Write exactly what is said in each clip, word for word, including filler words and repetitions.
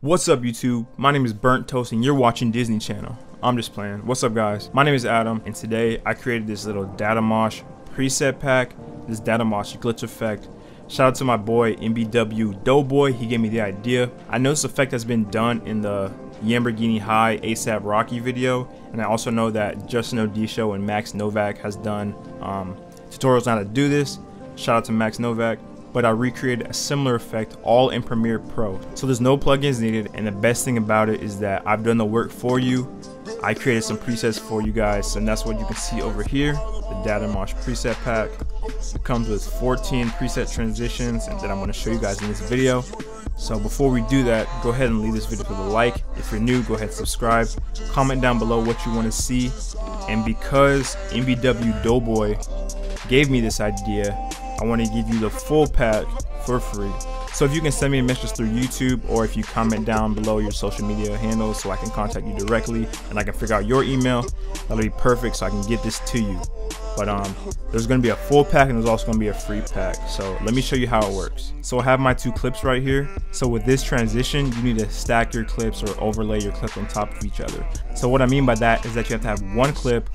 What's up YouTube? My name is Burnt Toast and you're watching Disney Channel. I'm just playing. What's up guys? My name is Adam and today I created this little data mosh preset pack, this data mosh glitch effect. Shout out to my boy M B W Doughboy, he gave me the idea. I know this effect has been done in the Lamborghini High ASAP Rocky video, and I also know that Justin Odisho and Max Novak has done um, tutorials on how to do this. Shout out to Max Novak. But I recreated a similar effect all in Premiere Pro. So there's no plugins needed, and the best thing about it is that I've done the work for you. I created some presets for you guys, and that's what you can see over here, the Data Mosh preset pack. It comes with fourteen preset transitions and that I'm gonna show you guys in this video. So before we do that, go ahead and leave this video with a like. If you're new, go ahead and subscribe. Comment down below what you wanna see. And because M B W Doughboy gave me this idea, I want to give you the full pack for free. So if you can send me a message through YouTube, or if you comment down below your social media handles so I can contact you directly and I can figure out your email, that'll be perfect so I can get this to you. But um, there's going to be a full pack and there's also going to be a free pack. So let me show you how it works. So I have my two clips right here. So with this transition, you need to stack your clips or overlay your clip on top of each other. So what I mean by that is that you have to have one clip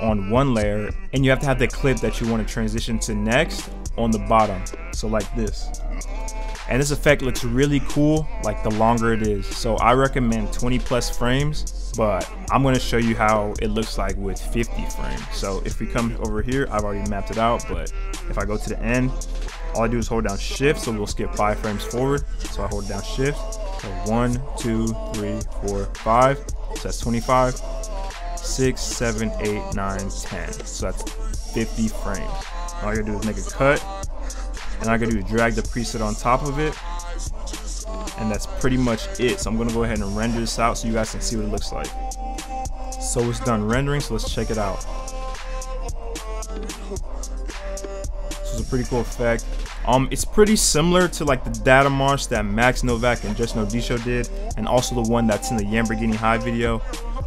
on one layer and you have to have the clip that you want to transition to next on the bottom. So like this. And this effect looks really cool, like the longer it is. So I recommend twenty plus frames, but I'm gonna show you how it looks like with fifty frames. So if we come over here, I've already mapped it out, but if I go to the end, all I do is hold down shift, so we'll skip five frames forward. So I hold down shift, so one, two, three, four, five, so that's twenty-five, six, seven, eight, nine, ten. So that's fifty frames. All I gotta do is make a cut, and I gotta do is drag the preset on top of it, and that's pretty much it. So I'm gonna go ahead and render this out so you guys can see what it looks like. So it's done rendering, so let's check it out. This is a pretty cool effect. Um, it's pretty similar to like the data mosh that Max Novak and Justin Odisho did, and also the one that's in the Lamborghini High video.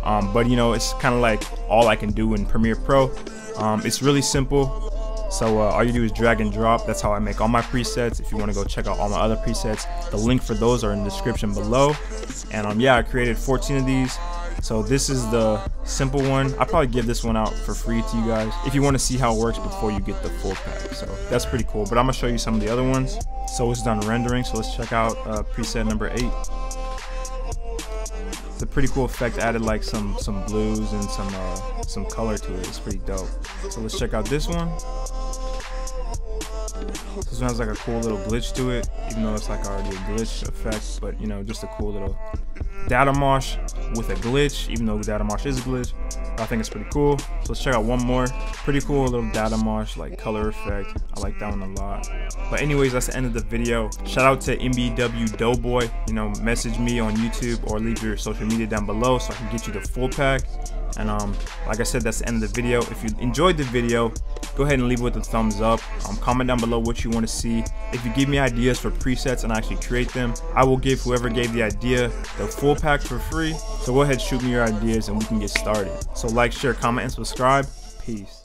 Um, but you know, it's kind of like all I can do in Premiere Pro. Um, it's really simple. So uh, all you do is drag and drop. That's how I make all my presets. If you want to go check out all my other presets, the link for those are in the description below. And um, yeah, I created fourteen of these. So this is the simple one. I'll probably give this one out for free to you guys if you want to see how it works before you get the full pack. So that's pretty cool. But I'm gonna show you some of the other ones. So it's done rendering. So let's check out uh, preset number eight. It's a pretty cool effect. Added like some some blues and some uh, some color to it. It's pretty dope. So let's check out this one. This one has like a cool little glitch to it, even though it's like already a glitch effect, but you know, just a cool little data mosh with a glitch, even though data mosh is a glitch. I think it's pretty cool. So let's check out one more. Pretty cool little data mosh, like color effect. I like that one a lot. But anyways, that's the end of the video. Shout out to M B W Doughboy. You know, message me on YouTube or leave your social media down below so I can get you the full pack. And um, like I said, that's the end of the video. If you enjoyed the video, go ahead and leave it with a thumbs up. Um, comment down below what you want to see. If you give me ideas for presets and I actually create them, I will give whoever gave the idea the full pack for free. So go ahead, shoot me your ideas and we can get started. So like, share, comment, and subscribe. Peace.